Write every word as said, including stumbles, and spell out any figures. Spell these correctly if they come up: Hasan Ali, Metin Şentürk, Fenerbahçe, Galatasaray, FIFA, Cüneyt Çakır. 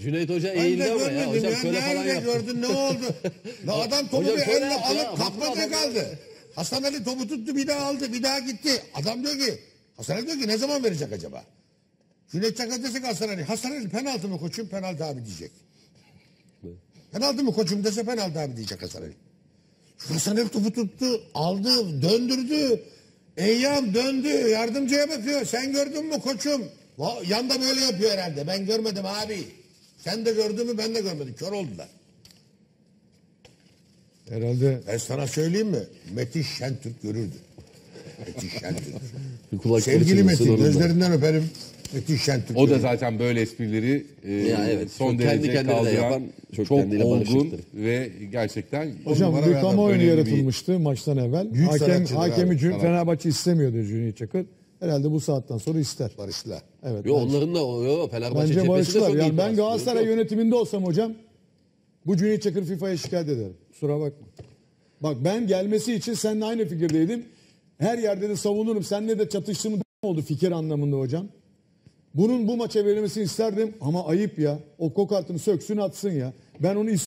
Cüneyt Hoca eğildi ama ya. Hocam ya, ne halde gördün, ne oldu? Ne adam topu bir elle alıp kapmaca kaldı. Hasan Ali topu tuttu, bir daha aldı, bir daha gitti. Adam diyor ki, Hasan Ali diyor ki ne zaman verecek acaba? Cüneyt Çakır desek Hasan Ali, Hasan Ali penaltı mı koçum, penaltı abi diyecek. Penaltı mı koçum dese penaltı abi diyecek Hasan Ali. Hasan Ali topu tuttu, aldı, döndürdü. Eyyam döndü, yardımcıya bakıyor. Sen gördün mü koçum? Yanda böyle yapıyor herhalde. Ben görmedim abi. Sen de gördün mü? Ben de görmedim. Kör oldular. Herhalde. Ben sana söyleyeyim mi? Metin Şentürk görürdü. Metin Şentürk. Sevgili Metin, gözlerinden öperim. Metin Şentürk. O da zaten böyle esprileri e, ya, evet, son derece kendi kaldıran, yapan, çok, çok olgun ve gerçekten... Hocam bir kamuoyu yaratılmıştı bir... maçtan evvel. Büyük Hakem, hakemi Cün, Fenerbahçe istemiyordu Cüneyt Çakır. Herhalde bu saatten sonra ister. Barışlar. Evet. Yo, onların da yo, Fenerbahçe bence barışlar. Yani ben bahsediyor. Galatasaray yönetiminde olsam hocam, bu Cüneyt Çakır FIFA'ya şikayet ederim. Kusura bakma. Bak ben gelmesi için seninle aynı fikirdeydim. Her yerde de savunurum. Seninle de çatıştığım oldu fikir anlamında hocam. Bunun bu maça verilmesini isterdim ama ayıp ya. O kokartını söksün atsın ya. Ben onu istedim.